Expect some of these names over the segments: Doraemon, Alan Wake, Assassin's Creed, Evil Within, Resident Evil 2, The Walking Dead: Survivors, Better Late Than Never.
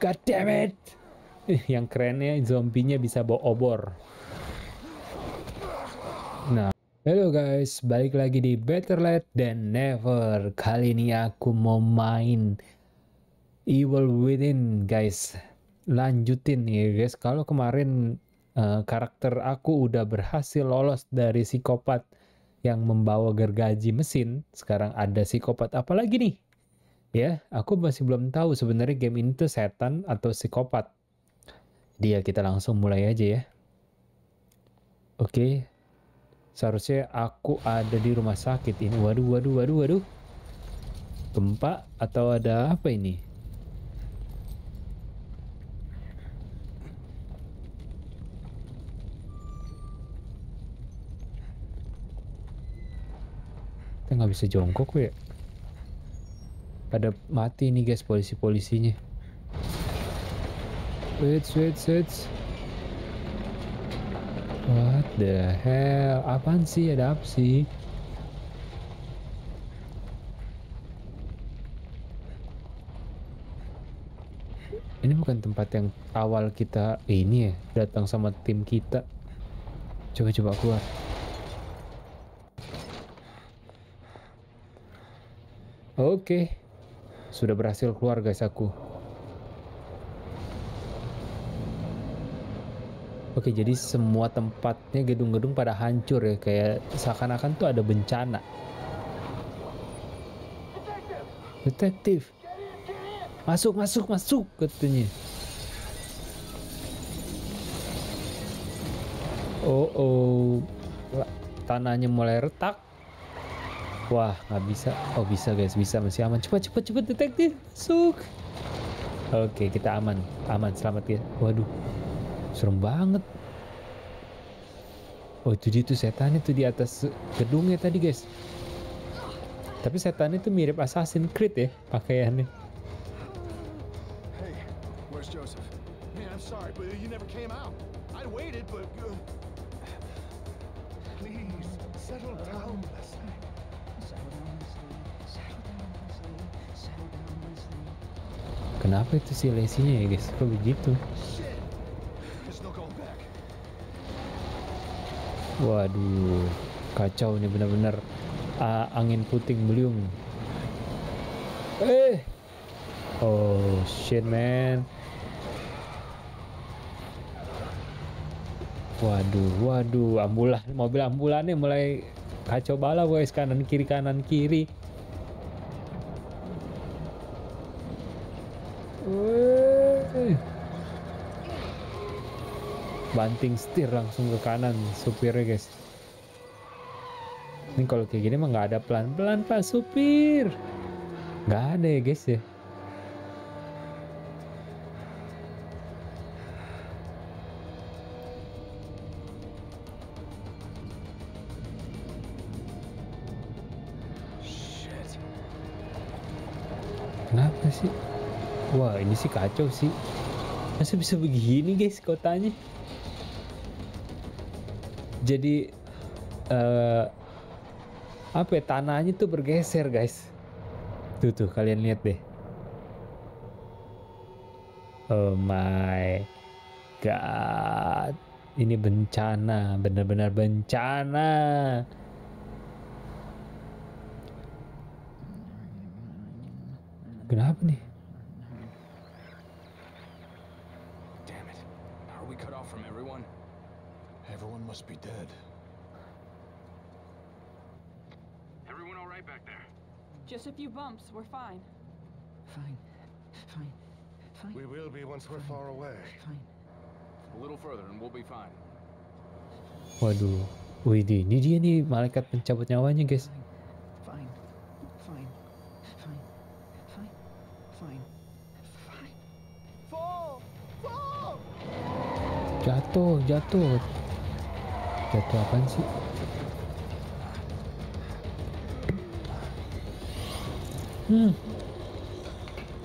God damn it. Yang kerennya zombinya bisa bawa obor. Nah, halo guys, balik lagi di Better Late Than Never. Kali ini aku mau main Evil Within, guys. Lanjutin ya guys. Kalau kemarin karakter aku udah berhasil lolos dari psikopat yang membawa gergaji mesin, sekarang ada psikopat apa lagi nih? Ya, aku masih belum tahu sebenarnya game ini tuh setan atau psikopat. Dia kita langsung mulai aja ya. Oke. Seharusnya aku ada di rumah sakit ini. Waduh, waduh, waduh, waduh. Gempa atau ada apa ini? Kita nggak bisa jongkok ya. Pada mati nih guys polisi-polisinya. Wait. What the hell? Apaan sih? Ada apa sih? Ini bukan tempat yang awal kita ini ya, datang sama tim kita. Coba keluar. Oke. Sudah berhasil keluar guys aku. Oke, jadi semua tempatnya gedung-gedung pada hancur ya, kayak seakan-akan tuh ada bencana. Detektif. Masuk katanya. Tanahnya mulai retak. Wah, nggak bisa. Oh, bisa guys, bisa, masih aman. Cepat detektif, masuk. Oke, kita aman, selamat ya. Waduh, serem banget. Oh, jadi itu setan itu di atas gedungnya tadi guys. Tapi setan itu mirip Assassin's Creed ya pakaiannya. Hey, where's Joseph? Man, I'm sorry, but you never came out. I waited, but please settle down. Kenapa itu si lesinya ya guys? Kok begitu? Waduh, kacau nih benar-benar angin puting beliung. Oh shit man. Waduh, mobil ambulannya mulai kacau balau guys, kanan kiri. Banting setir langsung ke kanan supirnya guys. Ini kalau kayak gini mah nggak ada pelan-pelan pak supir, nggak ada ya guys ya. Kenapa sih? Wah, ini sih kacau sih, masa bisa begini guys kotanya. Jadi apa ya, tanahnya tuh bergeser guys. Tuh kalian lihat deh. Oh my god, ini bencana, benar-benar bencana. Kenapa nih? Must be dead. Everyone all right back there? Just a few bumps, we're fine. Fine. We will be once we're far away. Fine. A little further and we'll be fine. Waduh, Widih, ini dia nih malaikat pencabut nyawanya guys. Fine. Fall. Jatuh apaan sih?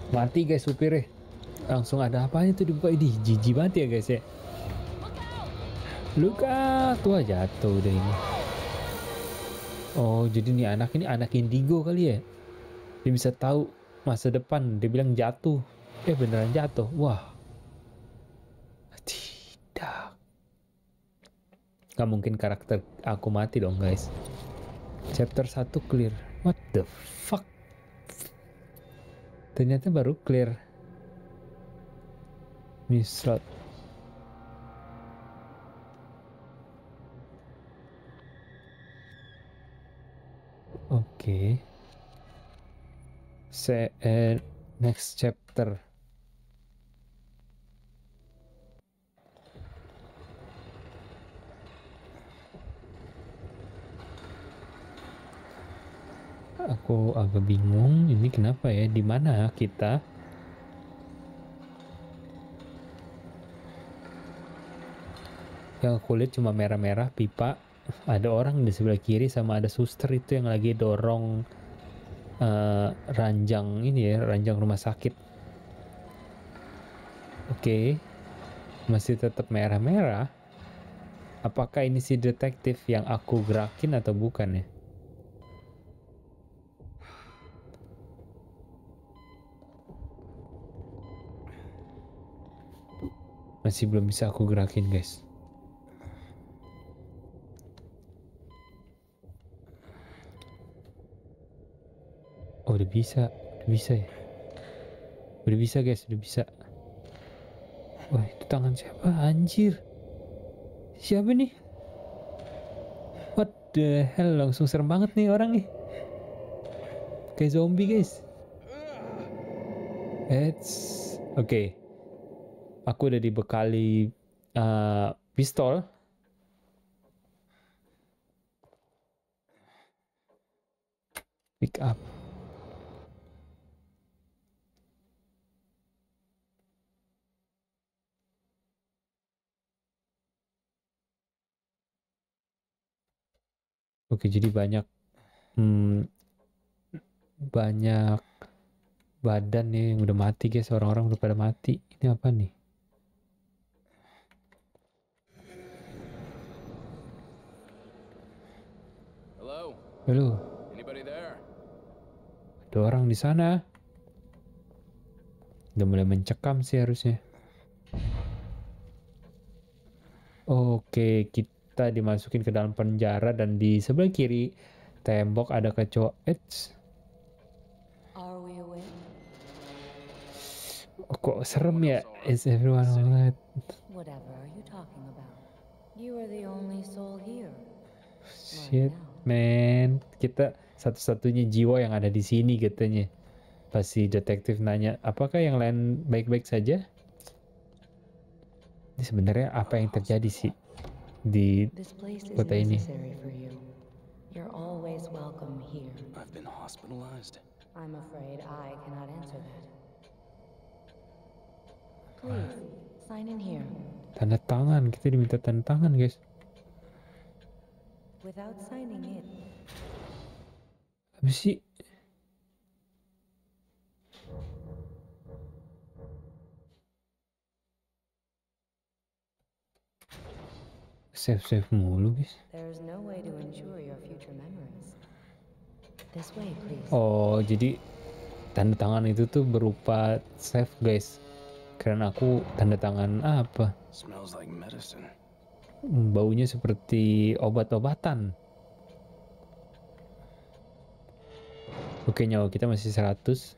Mati guys supirnya. Langsung ada apanya tuh dibuka. Ini jijik banget ya guys ya. Luka tua jatuh udah ini. Oh, jadi ini anak indigo kali ya. Dia bisa tahu masa depan. Dia bilang jatuh. beneran jatuh. Wah. Tidak. Gak mungkin karakter aku mati dong, guys. Chapter 1 clear. What the fuck? Ternyata baru clear. New slot. Oke. Next chapter. Aku agak bingung ini kenapa ya, di mana kita? Yang kulit cuma merah-merah, pipa, ada orang di sebelah kiri sama ada suster itu yang lagi dorong ranjang ini ya, ranjang rumah sakit. Oke. Masih tetap merah-merah. Apakah ini si detektif yang aku gerakin atau bukan ya? Masih belum bisa aku gerakin, guys. Oh, udah bisa ya. Udah bisa, guys, udah bisa. Wah, itu tangan siapa? Anjir. Siapa nih? What the hell, langsung serem banget nih orang nih. Kayak zombie, guys. It's okay. Aku udah dibekali pistol. Pick up. Oke, jadi banyak banyak badan ya yang udah mati, guys. Orang-orang udah pada mati. Ini apa nih? Halo. Ada orang di sana. Udah mulai mencekam sih harusnya. Oke, kita dimasukin ke dalam penjara dan di sebelah kiri tembok ada kecoa. Kok serem ya? Is everyone alright? Shit. Men, kita satu-satunya jiwa yang ada di sini katanya. Pas si detektif nanya, apakah yang lain baik-baik saja? Ini sebenarnya apa yang terjadi sih di kota ini? Tanda tangan, kita diminta tanda tangan, guys. Without signing in. Apa sih? Save mulu, guys. Oh, jadi tanda tangan itu tuh berupa save, guys. Karena aku tanda tangan apa? Smells like medicine. Baunya seperti obat-obatan. Oke, nyawa kita masih 100.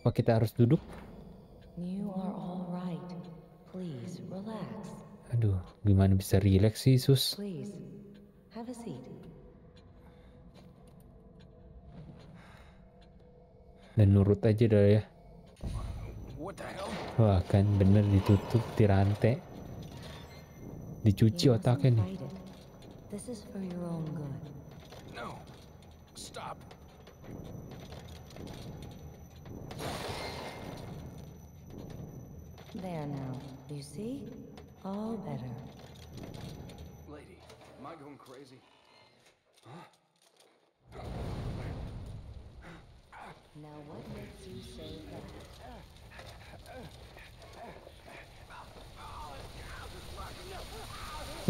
Apa kita harus duduk? Aduh, gimana bisa relax sih, Sus? Dan nurut aja dah ya. Wah, kan bener ditutup, dirantai. Dicuci otaknya nih.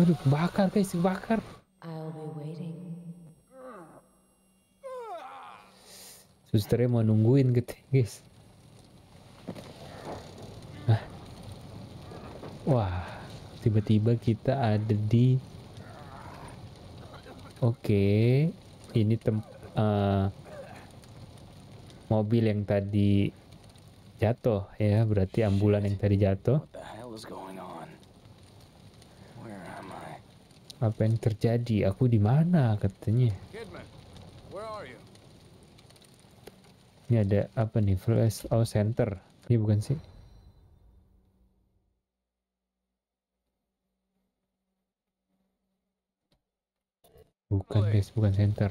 Aduh, bakar, guys, bakar. Susternya mau nungguin gitu, guys. Wah, tiba-tiba kita ada di... Oke, ini mobil yang tadi jatuh ya, berarti ambulan yang tadi jatuh. Apa yang terjadi? Aku di mana katanya? Ini ada apa nih? Flash oh center. Ini bukan sih? Bukan guys, bukan center.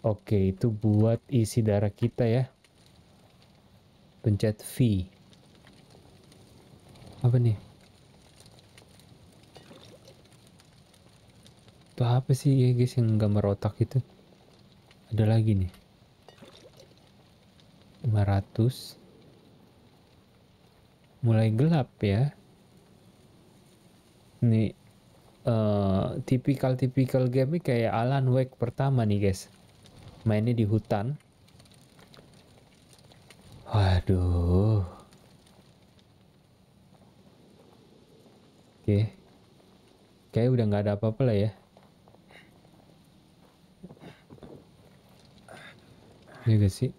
Oke, itu buat isi darah kita ya. Pencet V. Apa nih? Itu apa sih ya guys yang gambar otak itu? Ada lagi nih. 500. Mulai gelap ya. Nih tipikal-tipikal game kayak Alan Wake pertama nih guys. Mainnya di hutan. Waduh. Oke. Kayak udah nggak ada apa-apa lah ya. Iya gak sih?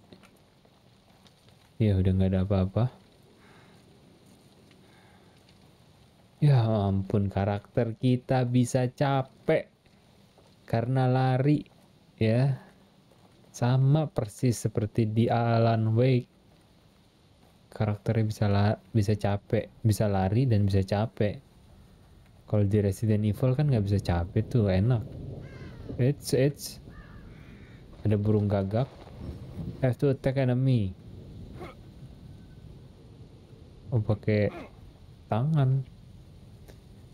Ya udah nggak ada apa-apa. Ya ampun, karakter kita bisa capek karena lari ya. Sama persis seperti di Alan Wake, karakternya bisa capek, bisa lari dan bisa capek. Kalau di Resident Evil kan nggak bisa capek tuh, enak. It's ada burung gagak. Have to attack enemy. Oh pakai tangan.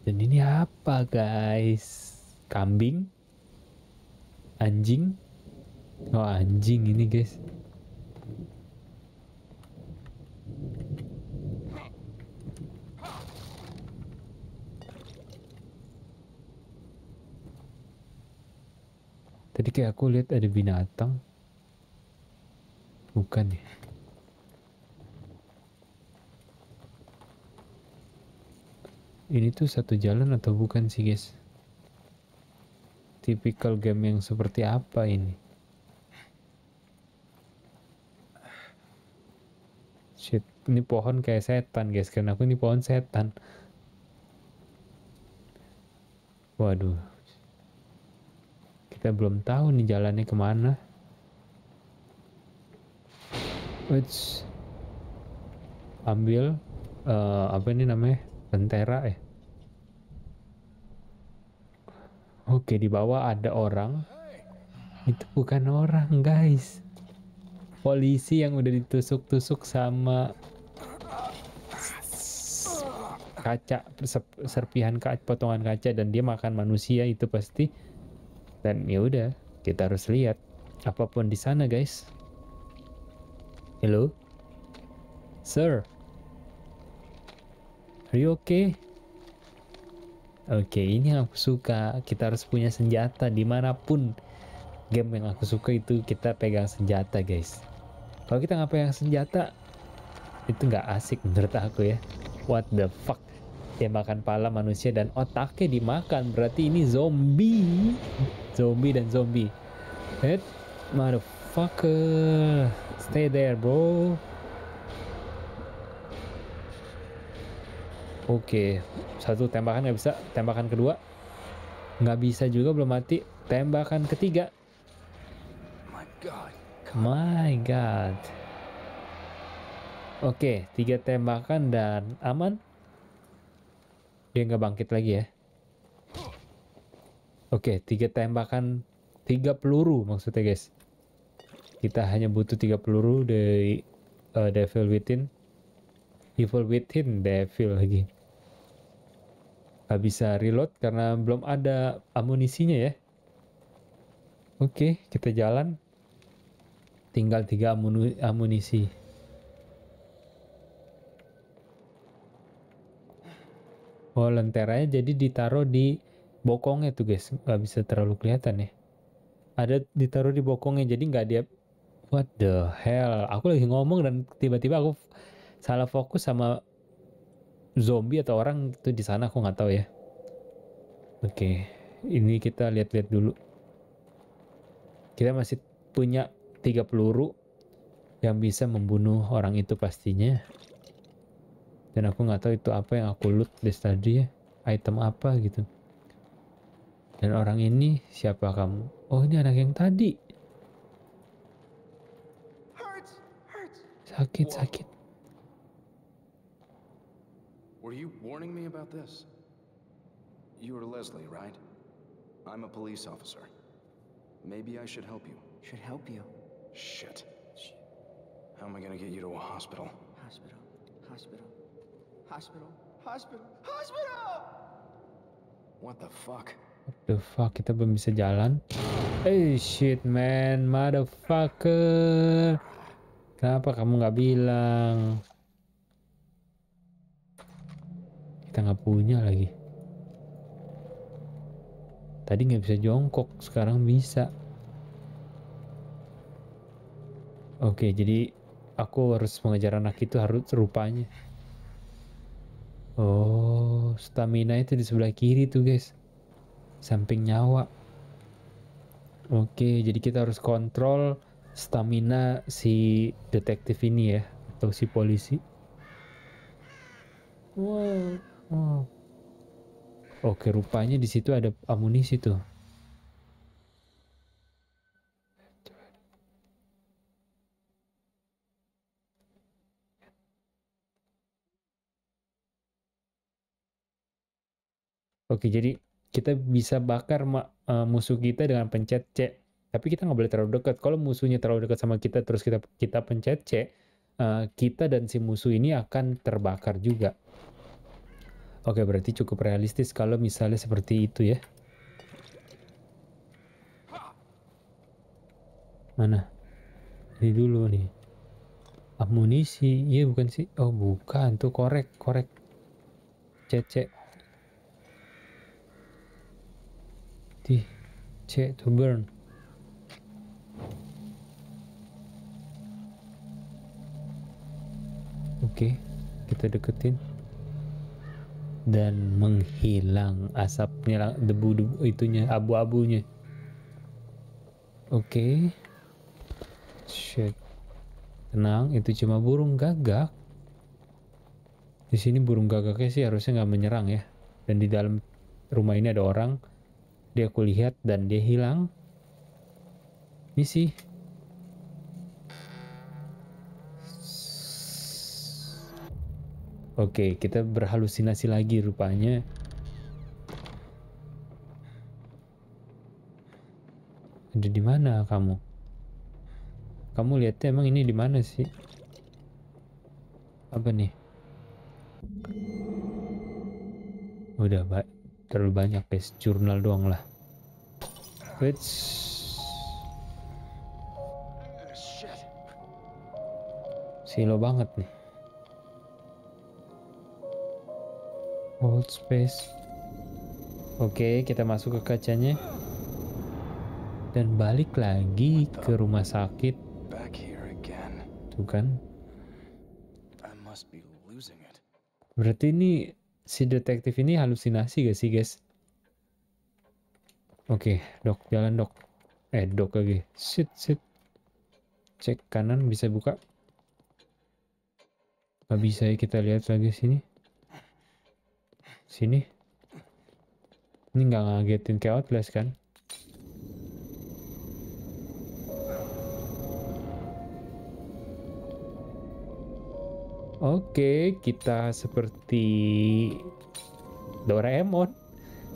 Dan ini apa guys? Kambing? Anjing? Oh anjing ini guys. Tadi kayak aku lihat ada binatang. Bukan ya. Ini tuh satu jalan atau bukan sih guys? Tipikal game yang seperti apa ini? Shit, ini pohon kayak setan guys, karena aku ini pohon setan. Waduh, kita belum tahu nih jalannya kemana. Which ambil apa ini namanya, lentera ya. Oke, di bawah ada orang. Itu bukan orang guys. Polisi yang udah ditusuk-tusuk sama kaca, serpihan kaca, potongan kaca, dan dia makan manusia itu pasti. Dan ya udah, kita harus lihat apapun di sana guys. Hello, sir, are you okay? Oke, ini yang aku suka. Kita harus punya senjata dimanapun. Game yang aku suka itu kita pegang senjata guys. Kalau kita nggak pegang senjata itu nggak asik menurut aku ya. What the fuck, dia makan pala manusia dan otaknya dimakan, berarti ini zombie. Zombie dan zombie. Hey motherfucker, stay there bro. Oke, satu tembakan nggak bisa, tembakan kedua nggak bisa juga, belum mati. Tembakan ketiga. My God. Oke, 3 tembakan dan aman. Dia nggak bangkit lagi ya. Oke, 3 tembakan, 3 peluru maksudnya guys. Kita hanya butuh 3 peluru dari Evil Within, Devil lagi. Nggak bisa reload karena belum ada amunisinya ya. Oke, kita jalan. Tinggal 3 amunisi. Oh, lenteranya jadi ditaruh di bokongnya tuh guys, nggak bisa terlalu kelihatan ya. ada ditaruh di bokongnya, jadi nggak dia what the hell, aku lagi ngomong dan tiba-tiba aku salah fokus sama zombie atau orang itu di sana, aku nggak tahu ya. Oke, ini kita lihat-lihat dulu. Kita masih punya 3 peluru yang bisa membunuh orang itu pastinya. Dan aku nggak tahu itu apa yang aku loot dari tadi ya. Item apa gitu. Dan orang ini siapa kamu? Oh, ini anak yang tadi. Sakit. Were you warning me about this? You were Leslie, right? I'm a police officer. Maybe I should help you. Should help you? Shit. How am I gonna get you to a hospital? Hospital. What the fuck? What the fuck? Kita belum bisa jalan. Hey shit man, motherfucker. Kenapa kamu nggak bilang? Kita nggak punya lagi. Tadi nggak bisa jongkok, sekarang bisa. Oke, jadi aku harus mengejar anak itu, harus rupanya. Oh, stamina itu di sebelah kiri tuh guys, samping nyawa. Oke, jadi kita harus kontrol stamina si detektif ini ya, atau si polisi. Wow, wow. Oke, rupanya di situ ada amunisi tuh. Oke, jadi kita bisa bakar musuh kita dengan pencet C. Tapi kita nggak boleh terlalu dekat. Kalau musuhnya terlalu dekat sama kita, terus kita pencet C, kita dan si musuh ini akan terbakar juga. Oke, berarti cukup realistis kalau misalnya seperti itu ya. Mana? Ini dulu nih. Amunisi. Iya bukan sih. Oh bukan. Tuh korek. C. C to burn. Oke. Kita deketin. Dan menghilang asapnya, debu-debu itunya, abu-abunya. Oke. Shit. Tenang, itu cuma burung gagak. Di sini burung gagaknya sih harusnya nggak menyerang ya. Dan di dalam rumah ini ada orang. Dia aku lihat dan dia hilang. Ini sih. Oke, kita berhalusinasi lagi rupanya. Ada di mana kamu? Kamu lihatnya emang ini di mana sih? Apa nih? Udah terlalu banyak guys, jurnal doang lah. Silo banget nih. Hold space. Oke, kita masuk ke kacanya dan balik lagi ke rumah sakit. Tuh kan? Berarti ini si detektif ini halusinasi gak sih guys? Oke, dok, jalan dok. Dok lagi. Sit. Cek kanan, bisa buka? Gak bisa ya, kita lihat lagi sini. Ini nggak ngagetin kayak Outlast kan? Oke, kita seperti Doraemon.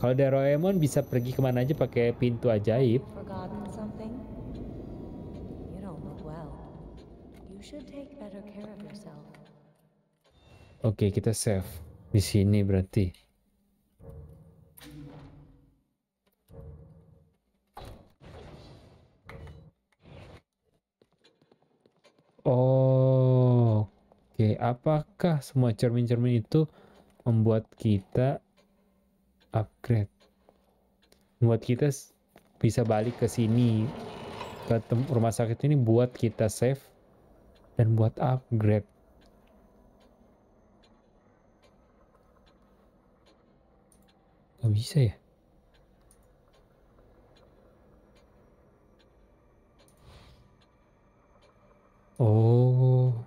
Kalau Doraemon bisa pergi kemana aja pakai pintu ajaib. Oke, kita save di sini berarti. Oh, oke, apakah semua cermin-cermin itu membuat kita upgrade? Membuat kita bisa balik ke sini, ke rumah sakit ini buat kita save dan buat upgrade. Gak bisa ya? Oh,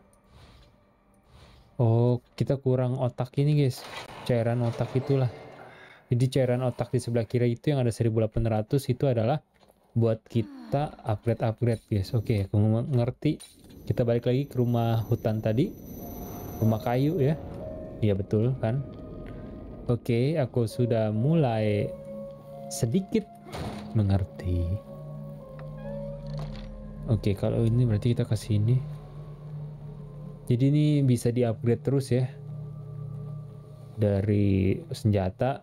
kita kurang otak ini guys, cairan otak itulah. Jadi cairan otak di sebelah kiri itu yang ada 1800 itu adalah buat kita upgrade-upgrade guys. Oke, aku ngerti. Kita balik lagi ke rumah hutan tadi, rumah kayu ya. Iya betul kan? Oke, aku sudah mulai sedikit mengerti. Oke, kalau ini berarti kita ke sini. Jadi ini bisa di-upgrade terus ya. Dari senjata,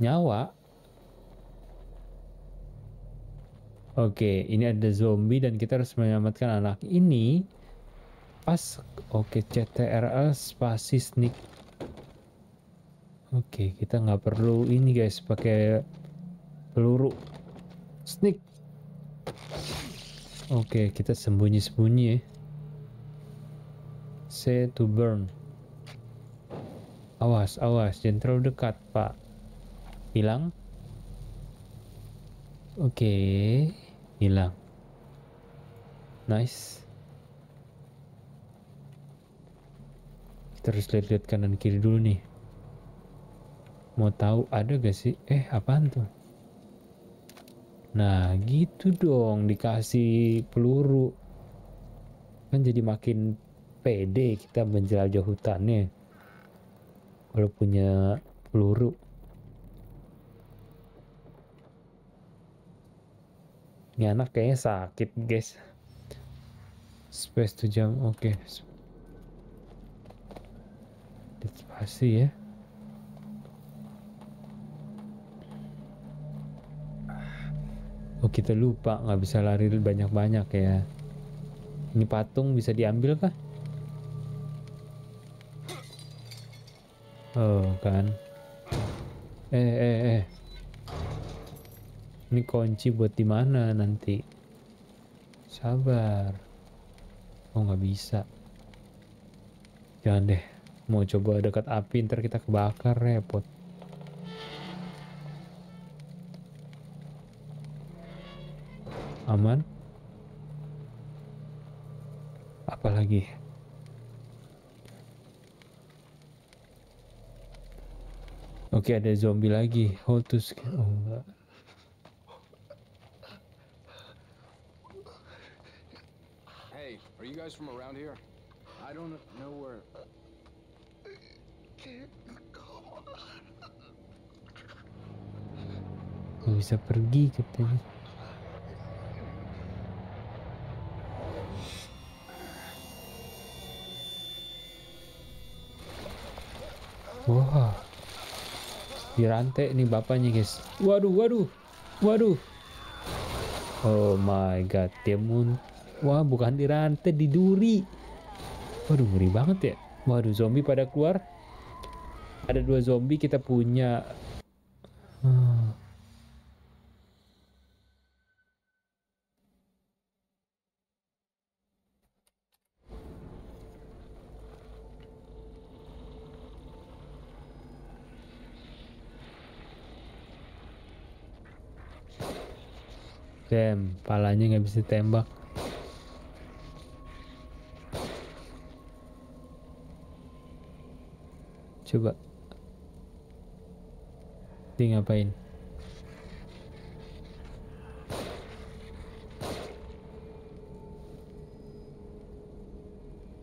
nyawa. Oke, ini ada zombie dan kita harus menyelamatkan anak ini. Pas, oke, CTRL spasi sneak. Oke, kita nggak perlu ini guys, pakai peluru. Sneak. Oke, kita sembunyi-sembunyi ya. Set to burn. Awas, awas, jangan terlalu dekat, Pak. Hilang. Oke, hilang. Nice. Kita harus lihat-lihat kanan kiri dulu nih. Mau tahu ada gak sih? Apaan tuh? Nah, gitu dong, dikasih peluru. Kan jadi makin pede kita menjelajah hutannya kalau punya peluru. Ini anak kayaknya sakit guys. Space 2 jam. Oke, pasti ya. Oh, kita lupa nggak bisa lari banyak-banyak ya. Ini patung bisa diambil kah? Oh kan. Ini kunci buat di mana nanti? Sabar. Oh nggak bisa. Jangan deh. Mau coba dekat api ntar kita kebakar repot. Aman. Apalagi? Oke, ada zombie lagi. Hold to scan. Oh enggak. Hey, are you guys from around here? I don't know where. Gak bisa pergi katanya. Wah. Dirantai nih bapaknya guys. Waduh, waduh, waduh. Oh my god, dia wah, bukan dirantai, diduri. Waduh, ngeri banget ya. Waduh, zombie pada keluar. Ada 2 zombie kita punya. Damn, palanya nggak bisa tembak. Coba. Dia ngapain?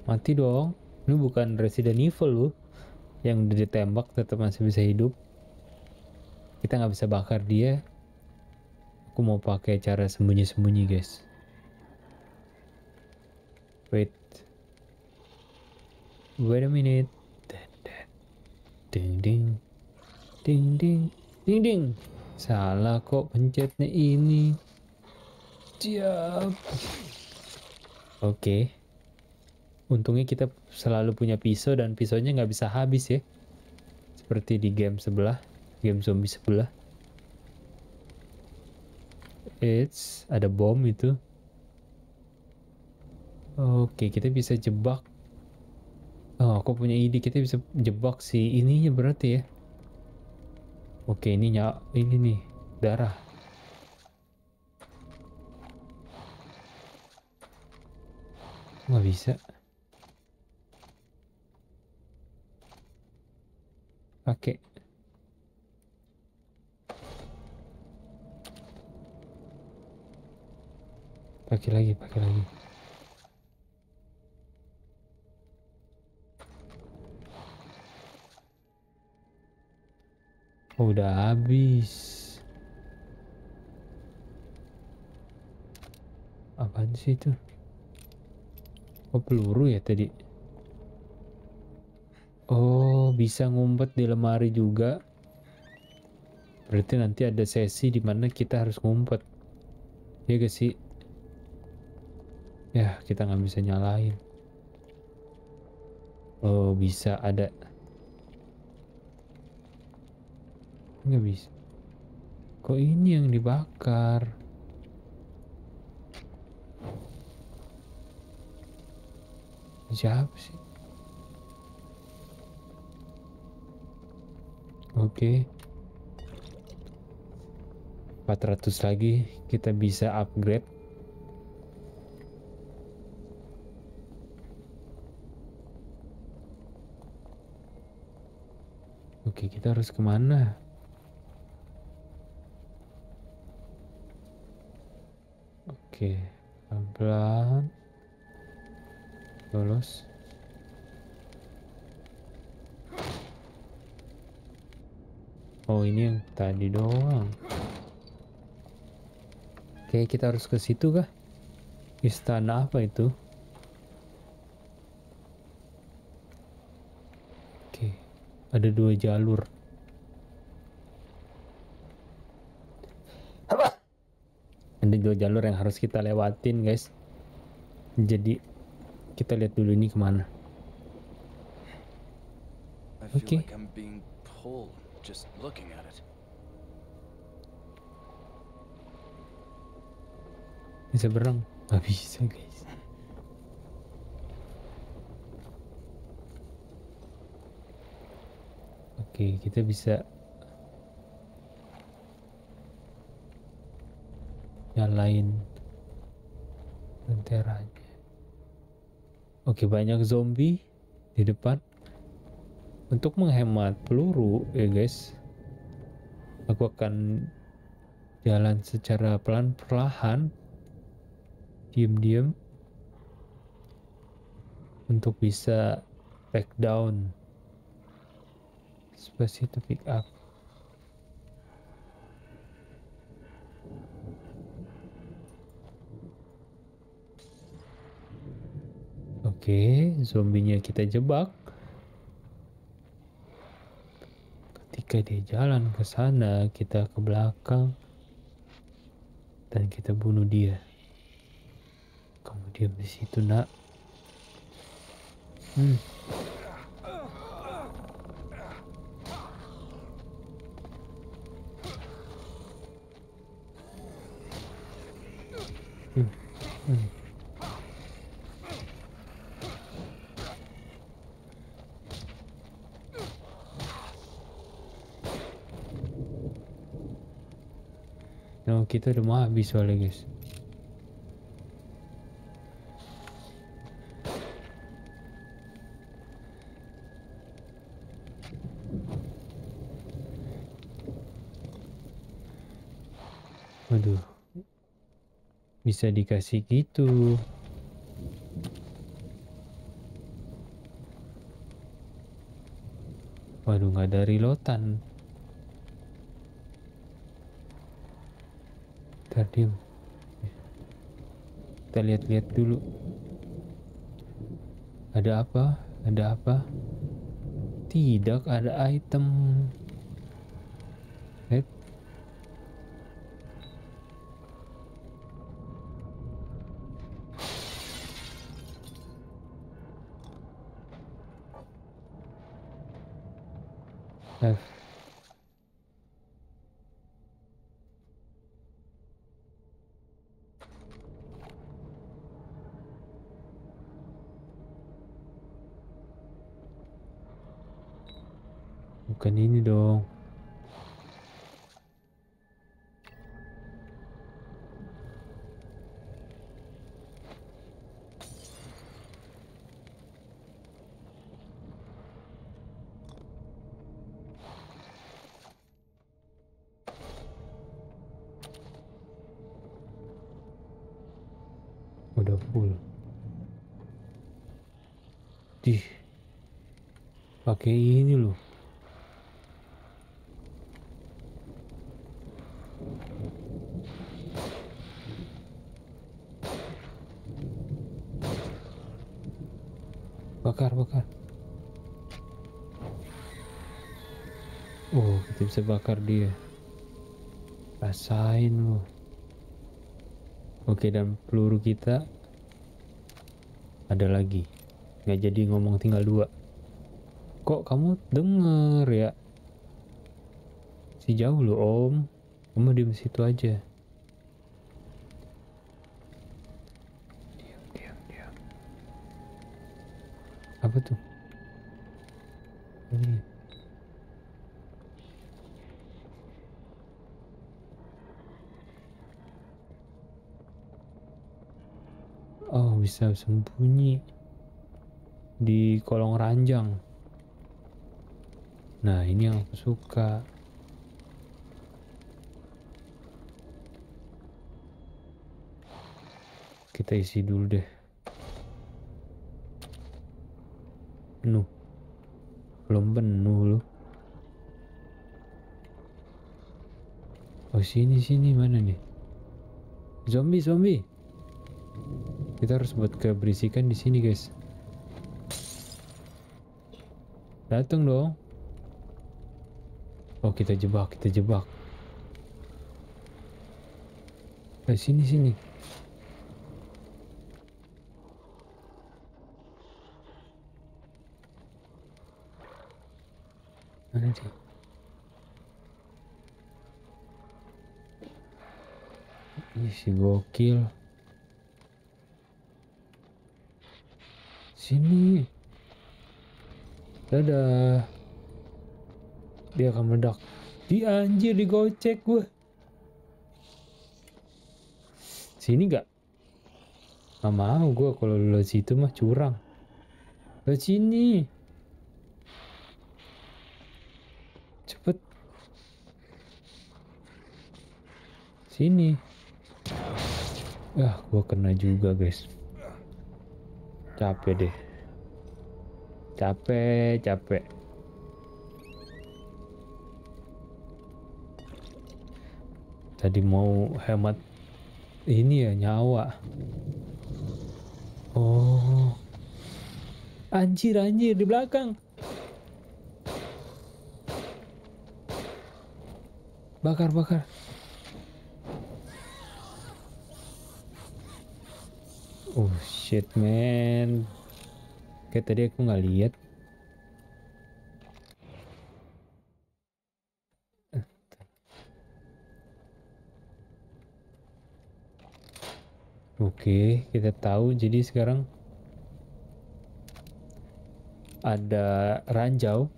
Mati dong. Ini bukan Resident Evil lu. Yang udah ditembak tetap masih bisa hidup. Kita nggak bisa bakar dia. Aku mau pakai cara sembunyi-sembunyi guys. Wait a minute. Ding ding ding ding ding ding. Salah kok pencetnya ini. Siap. Oke. Untungnya kita selalu punya pisau dan pisaunya nggak bisa habis ya. Seperti di game sebelah, game zombie sebelah. It's ada bom itu. Oke, kita bisa jebak. Oh, aku punya ide, kita bisa jebak si ininya berarti ya. Oke, ini nih darah. Nggak bisa. Pakai. Pakai lagi. Oh, udah habis. Apaan sih itu? Oh, peluru ya tadi. Oh, bisa ngumpet di lemari juga. Berarti nanti ada sesi dimana kita harus ngumpet. Ya gak sih? Ya, kita nggak bisa nyalain. Oh, bisa ada. Nggak bisa. Kok ini yang dibakar? Siapa sih? Oke. 400 lagi kita bisa upgrade. Oke, kita harus kemana? Oke, pelan-pelan. Lolos. Oh, ini yang tadi doang. Oke, kita harus ke situ kah? Istana apa itu? Ada 2 jalur. Ada 2 jalur yang harus kita lewatin, guys. Jadi kita lihat dulu ini kemana. Oke. Bisa berenang? Gak bisa, guys. Oke, kita bisa nyalain lenteranya. Oke, banyak zombie di depan. Untuk menghemat peluru ya guys, aku akan jalan secara pelan-pelan, diam-diam, untuk bisa take down. Space itu pick up. Oke, zombinya kita jebak. Ketika dia jalan ke sana, kita ke belakang dan kita bunuh dia. Kamu diam di situ, nak. Nah, kita udah mau habis soalnya, guys. Aduh. Bisa dikasih gitu. Waduh, nggak ada reloadan. Tadi kita lihat-lihat dulu. Ada apa? Ada apa? Tidak ada item. Bukan ini dong. Udah full. Dih. Pakai ini loh. Bakar. Oh, kita bisa bakar dia. Rasain loh. Oke, dan peluru kita ada lagi. Nggak jadi ngomong, tinggal dua. Kok kamu denger ya? Si jauh loh om. Kamu di situ aja. Apa tuh? Ini. Oh, bisa sembunyi di kolong ranjang. Nah, ini yang aku suka. Kita isi dulu deh. Penuh. Belum penuh loh. Oh, sini mana nih? Zombie. Kita harus buat keberisikan di sini, guys. Datang dong. Oh, kita jebak. Eh, sini. Ih, si gokil. Sini. Dadah. Dia akan meledak. Di anjir, digocek gue. Sini gak? Gak mau gue kalau lo situ mah curang. Lo sini. Cepet. Sini. Ah, gua kena juga, guys. Capek deh. Capek. Tadi mau hemat ini ya, nyawa. Oh. Anjir di belakang. Bakar. Oh shit man. Kayak tadi aku nggak lihat. Oke, kita tahu. Jadi sekarang ada ranjau.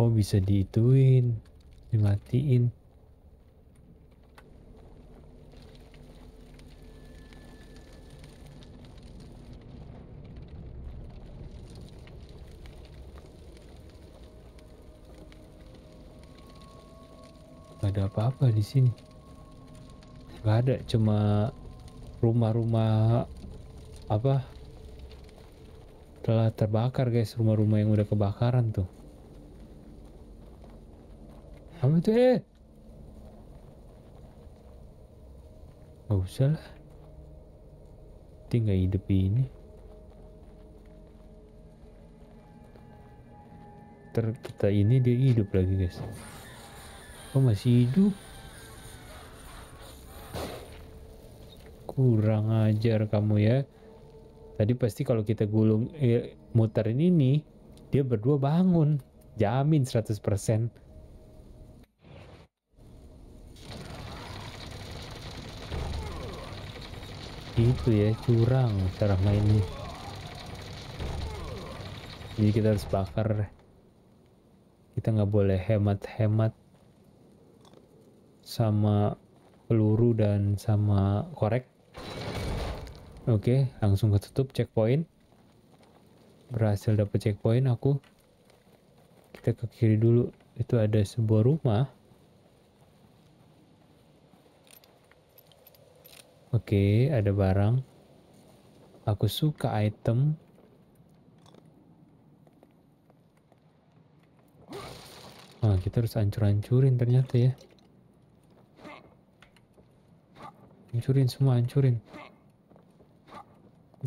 Oh, bisa diituin, dimatiin. Gak ada apa-apa di sini. Gak ada, cuma rumah-rumah apa? Telah terbakar, guys, rumah-rumah yang udah kebakaran tuh. Apa itu? Gak usah lah. Tinggal hidup ini. Ntar kita ini dia hidup lagi, guys. Oh, masih hidup. Kurang ajar kamu ya. Tadi pasti kalau kita gulung muterin ini, dia berdua bangun. Jamin 100%. gitu ya, curang cara mainnya. Jadi kita harus bakar, kita nggak boleh hemat-hemat sama peluru dan sama korek. Oke, langsung ketutup checkpoint. Berhasil dapet checkpoint aku. Kita ke kiri dulu, itu ada sebuah rumah. Oke, ada barang. Aku suka item. Nah, kita harus hancur-hancurin ternyata ya. Hancurin semua, hancurin.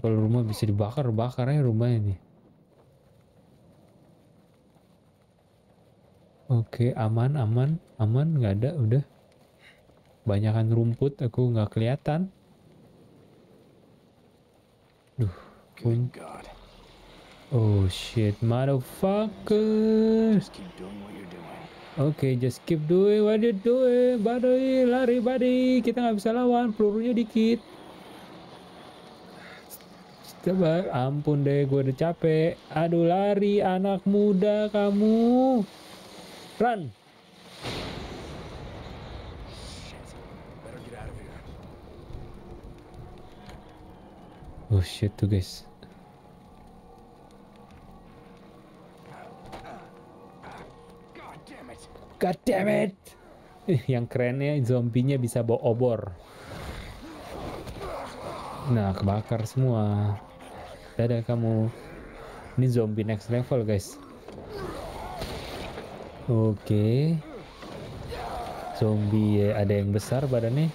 Kalau rumah bisa dibakar, bakar aja rumahnya nih. Oke, aman, aman, aman, nggak ada, udah. Banyakan rumput, aku nggak kelihatan. Duh, oh shit, motherfucker. Oke, just keep doing what you doing, buddy. Lari, buddy. Kita nggak bisa lawan, pelurunya dikit. Coba, ampun deh, gue udah capek. Aduh, lari, anak muda kamu. Run. Oh shit tuh guys. God damn it. Yang kerennya zombinya bisa bawa obor. Nah, kebakar semua. Dadah kamu. Ini zombie next level guys. Oke. Zombie ada yang besar badannya.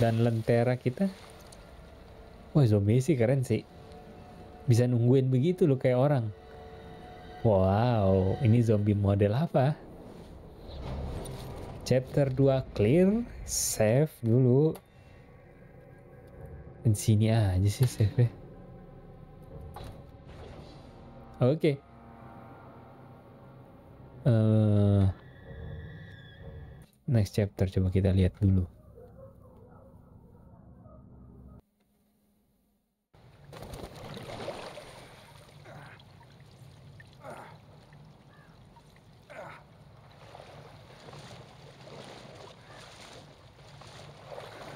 Dan lentera kita, wah zombie sih keren sih, bisa nungguin begitu loh kayak orang. Wow, ini zombie model apa? Chapter 2 clear, save dulu. Dan sini aja sih save -nya. Oke. Next chapter coba kita lihat dulu.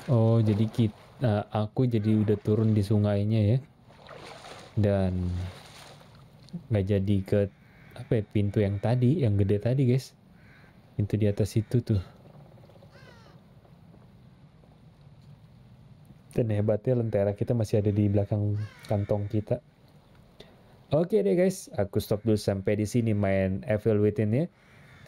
Oh, jadi aku jadi udah turun di sungainya ya. Dan nggak jadi ke apa ya, pintu yang tadi, yang gede tadi, guys. Pintu di atas itu tuh. Dan hebatnya lentera kita masih ada di belakang kantong kita. Oke deh, guys. Aku stop dulu sampai di sini main Evil Within ya.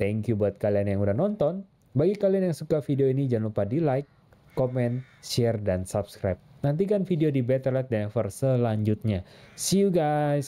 Thank you buat kalian yang udah nonton. Bagi kalian yang suka video ini jangan lupa di-like, komen, share, dan subscribe. Nantikan video di Better Late Than Never selanjutnya. See you guys!